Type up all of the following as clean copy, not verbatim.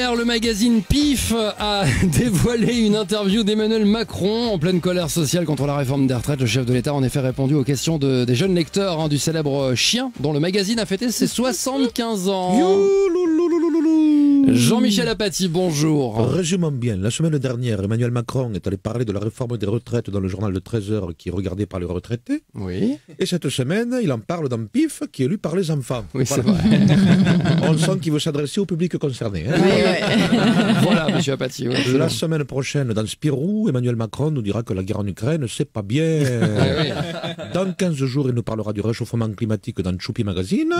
Hier, le magazine PIF a dévoilé une interview d'Emmanuel Macron en pleine colère sociale contre la réforme des retraites. Le chef de l'État a en effet répondu aux questions des jeunes lecteurs du célèbre Chien, dont le magazine a fêté ses 75 ans. Jean-Michel Aphatie, bonjour. Résumons bien, la semaine dernière, Emmanuel Macron est allé parler de la réforme des retraites dans le journal de 13h qui est regardé par les retraités. Oui. Et cette semaine, il en parle dans PIF qui est lu par les enfants. Oui, voilà. C'est vrai. On sent qu'il veut s'adresser au public concerné. Hein. Oui, ouais. Voilà, monsieur Aphatie. Ouais. La semaine prochaine, dans Spirou, Emmanuel Macron nous dira que la guerre en Ukraine, c'est pas bien. Oui. Dans 15 jours, il nous parlera du réchauffement climatique dans Choupi Magazine.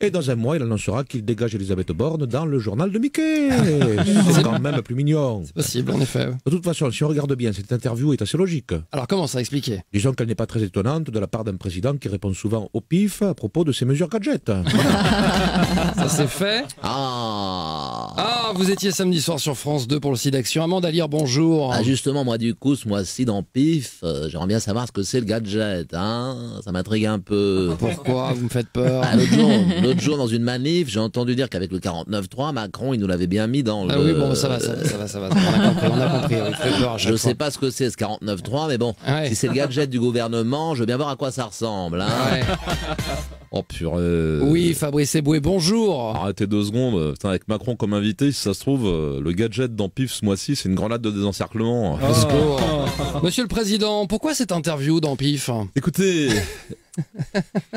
Et dans un mois, il annoncera qu'il dégage Elisabeth Borne dans le journal de Mickey. C'est quand même plus mignon. C'est possible, en effet. De toute façon, si on regarde bien, cette interview est assez logique. Alors, comment ça expliquer? Disons qu'elle n'est pas très étonnante de la part d'un président qui répond souvent au pif à propos de ses mesures gadget. Ça c'est fait. Ah, vous étiez samedi soir sur France 2 pour le Sidaction. Amande à lire, bonjour. Ah, justement, moi, du coup, ce mois-ci, dans PIF, j'aimerais bien savoir ce que c'est le gadget. Hein, ça m'intrigue un peu. Pourquoi? Vous me faites peur. Ah, l'autre jour, dans une manif, j'ai entendu dire qu'avec le 49.3, Macron, il nous l'avait bien mis dans le... Ah oui, bon, ça va. On a compris. Je sais pas ce que c'est, ce 49.3, mais bon, ouais. Si c'est le gadget du gouvernement, je veux bien voir à quoi ça ressemble. Hein. Ouais. Oh purée. Oui, Fabrice Eboué, bonjour. Arrêtez 2 secondes, putain, avec Macron comme invité, si ça se trouve, le gadget dans PIF ce mois-ci, c'est une grenade de désencerclement. Oh. Monsieur le Président, pourquoi cette interview dans PIF? Écoutez...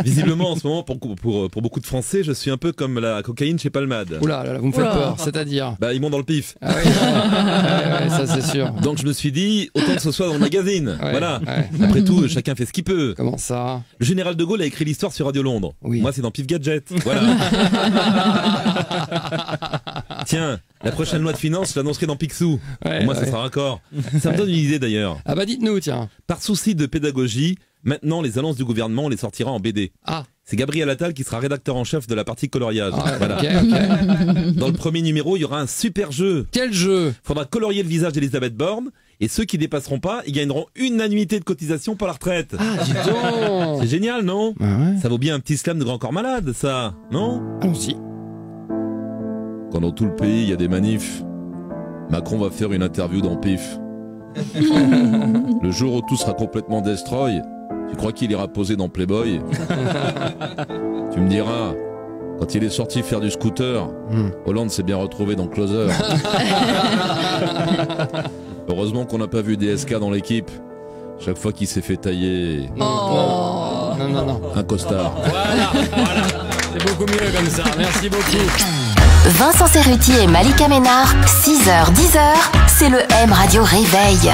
Visiblement en ce moment pour beaucoup de Français, je suis un peu comme la cocaïne chez Palmade. Oula, là, vous me faites peur, c'est-à-dire? Bah ils montent dans le pif. Ah oui, ouais, ça c'est sûr. Donc je me suis dit, autant que ce soit dans le magazine, ouais, voilà. Ouais. Après tout, chacun fait ce qu'il peut. Comment ça? Le général de Gaulle a écrit l'histoire sur Radio Londres. Oui. Moi c'est dans PIF Gadget, voilà. Tiens, la prochaine loi de finances, je l'annoncerai dans Picsou. Ouais, moi ça sera raccord. Ça me donne une idée d'ailleurs. Ah bah dites-nous, tiens. Par souci de pédagogie, maintenant, les annonces du gouvernement, on les sortira en BD. Ah. C'est Gabriel Attal qui sera rédacteur en chef de la partie coloriage. Ah, voilà. Okay. Dans le premier numéro, il y aura un super jeu. Quel jeu? Faudra colorier le visage d'Elisabeth Borne. Et ceux qui dépasseront pas, ils gagneront une annuité de cotisation pour la retraite. Ah, dis donc. C'est génial, non? Bah ouais. Ça vaut bien un petit slam de Grand Corps Malade, ça, non? Allons-y. Quand dans tout le pays, il y a des manifs, Macron va faire une interview dans PIF. Le jour où tout sera complètement destroy, tu crois qu'il ira poser dans Playboy? Tu me diras, quand il est sorti faire du scooter, Hollande s'est bien retrouvé dans Closer. Heureusement qu'on n'a pas vu DSK dans l'équipe. Chaque fois qu'il s'est fait tailler... Non. Un costard. Voilà. C'est beaucoup mieux comme ça, merci beaucoup. Vincent Serruti et Malika Ménard, 6h-10h, c'est le M Radio Réveil.